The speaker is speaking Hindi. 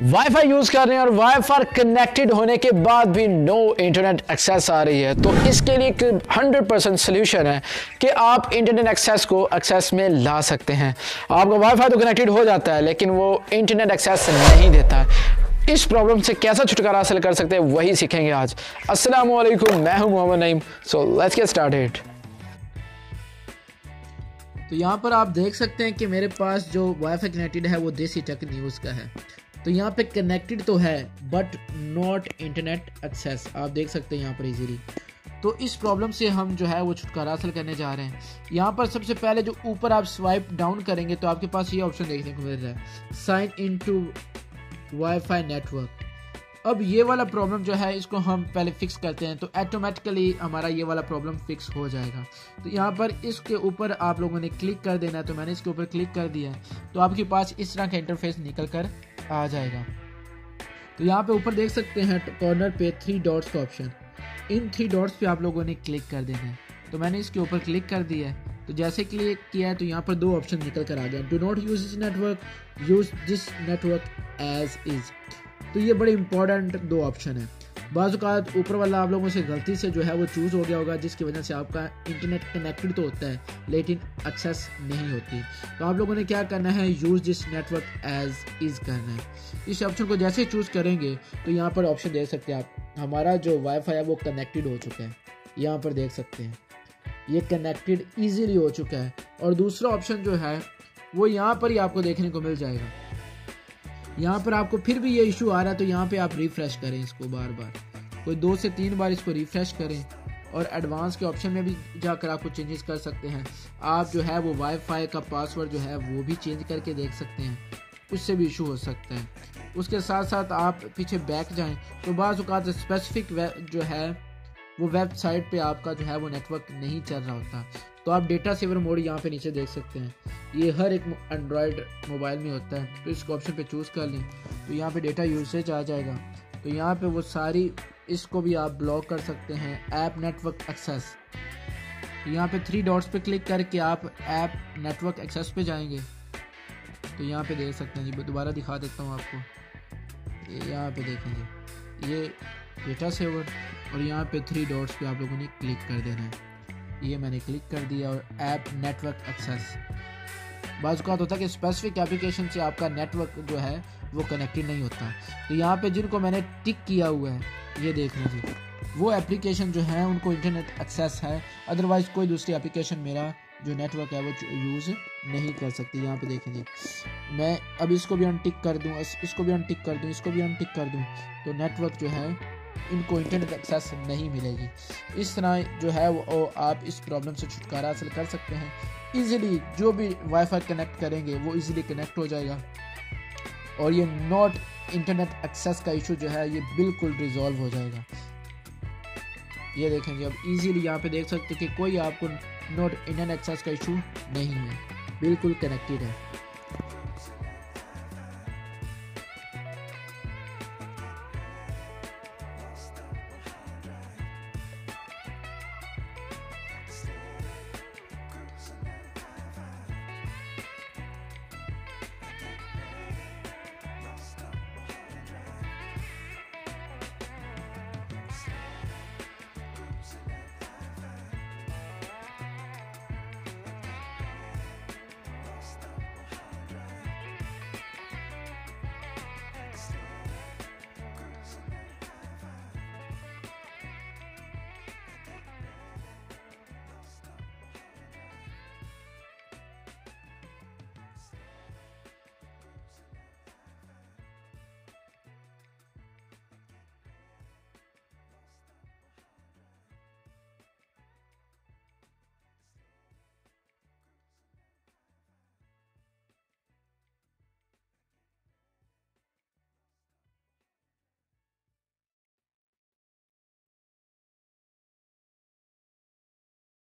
वाईफाई यूज कर रहे हैं और वाईफाई कनेक्टेड होने के बाद भी नो इंटरनेट एक्सेस आ रही है, तो इसके लिए 100% सोल्यूशन है कि आप इंटरनेट एक्सेस को एक्सेस में ला सकते हैं। आपका वाईफाई तो कनेक्टेड हो जाता है लेकिन वो इंटरनेट एक्सेस नहीं देता है। इस प्रॉब्लम से कैसा छुटकारा हासिल कर सकते हैं वही सीखेंगे आज। अस्सलाम वालेकुम, मैं हूं Mohammad Naeem. So let's get started. तो यहाँ पर आप देख सकते हैं कि मेरे पास जो वाईफाई कनेक्टेड है वो देसी टेक न्यूज़ का है। तो यहाँ पे कनेक्टेड तो है बट नॉट इंटरनेट एक्सेस, आप देख सकते हैं यहाँ पर इजीली। तो इस प्रॉब्लम से हम जो है वो छुटकारा हासिल करने जा रहे हैं। यहाँ पर सबसे पहले जो ऊपर आप स्वाइप डाउन करेंगे तो आपके पास ये ऑप्शन देखने को मिल रहा है, sign in to wifi network. अब ये वाला प्रॉब्लम जो है इसको हम पहले फिक्स करते हैं तो ऑटोमेटिकली हमारा ये वाला प्रॉब्लम फिक्स हो जाएगा। तो यहाँ पर इसके ऊपर आप लोगों ने क्लिक कर देना है, तो मैंने इसके ऊपर क्लिक कर दिया है। तो आपके पास इस तरह का इंटरफेस निकल कर आ जाएगा। तो यहाँ पे ऊपर देख सकते हैं कॉर्नर पे 3 डॉट्स का ऑप्शन, इन 3 डॉट्स पे आप लोगों ने क्लिक कर देना है। तो मैंने इसके ऊपर क्लिक कर दिया है। तो जैसे क्लिक किया है तो यहाँ पर 2 ऑप्शन निकल कर आ गया, do not use this network, use this network as is. तो ये बड़े इंपॉर्टेंट 2 ऑप्शन है। बाज़ात ऊपर वाला आप लोगों से गलती से जो है वो चूज़ हो गया होगा, जिसकी वजह से आपका इंटरनेट कनेक्टेड तो होता है लेकिन एक्सेस नहीं होती। तो आप लोगों ने क्या करना है, use this network as is करना है। इस ऑप्शन को जैसे चूज़ करेंगे तो यहाँ पर ऑप्शन देख सकते हैं आप, हमारा जो वाईफाई है वो कनेक्टेड हो चुका है। यहाँ पर देख सकते हैं ये कनेक्टेड ईजीली हो चुका है। और दूसरा ऑप्शन जो है वो यहाँ पर ही आपको देखने को मिल जाएगा। यहाँ पर आपको फिर भी ये इशू आ रहा है तो यहाँ पे आप रिफ़्रेश करें इसको बार बार, कोई 2 से 3 बार इसको रिफ़्रेश करें। और एडवांस के ऑप्शन में भी जाकर आप कुछ चेंजेस कर सकते हैं। आप जो है वो वाईफाई का पासवर्ड जो है वो भी चेंज करके देख सकते हैं, उससे भी इशू हो सकता है। उसके साथ साथ आप पीछे बैक जाएं तो बाज़ औक़ात स्पेसिफिक जो है वो वेबसाइट पर आपका जो है वो नेटवर्क नहीं चल रहा होता। तो आप डेटा सेवर मोड यहाँ पे नीचे देख सकते हैं, ये हर एक एंड्रॉयड मोबाइल में होता है। तो इसको ऑप्शन पे चूज़ कर लें तो यहाँ पे डेटा यूसेज आ जाएगा। तो यहाँ पे वो सारी इसको भी आप ब्लॉक कर सकते हैं, ऐप नेटवर्क एक्सेस। तो यहाँ पे 3 डॉट्स पे क्लिक करके आप ऐप नेटवर्क एक्सेस पे जाएंगे। तो यहाँ पे देख सकते हैं जी, दोबारा दिखा देता हूँ आपको। यहाँ पे देखेंगे ये डेटा सेवर और यहाँ पे 3 डॉट्स पर आप लोगों ने क्लिक कर देना है। ये मैंने क्लिक कर दिया और ऐप नेटवर्क एक्सेस। बाज़ औक़ात होता है कि स्पेसिफिक एप्लीकेशन से आपका नेटवर्क जो है वो कनेक्टेड नहीं होता। तो यहाँ पे जिनको मैंने टिक किया हुआ है ये देख लीजिए, वो एप्लीकेशन जो है उनको इंटरनेट एक्सेस है, अदरवाइज़ कोई दूसरी एप्लीकेशन मेरा जो नेटवर्क है वो यूज़ नहीं कर सकती। यहाँ पे देखेंगे मैं अब इसको भी अनटिक कर दूँ, इसको भी अनटिक कर दूँ, इसको भी अनटिक कर दूँ, तो नेटवर्क जो है इनको इंटरनेट एक्सेस नहीं मिलेगी। इस तरह जो है वो आप इस प्रॉब्लम से छुटकारा हासिल कर सकते हैं। इजीली जो भी वाईफाई कनेक्ट करेंगे वो इजीली कनेक्ट हो जाएगा और ये नॉट इंटरनेट एक्सेस का इशू जो है ये बिल्कुल रिजॉल्व हो जाएगा। ये देखेंगे अब इजीली यहाँ पे देख सकते हैं कि कोई आपको नॉट इंटरनेट एक्सेस का इशू नहीं है, बिल्कुल कनेक्टेड है।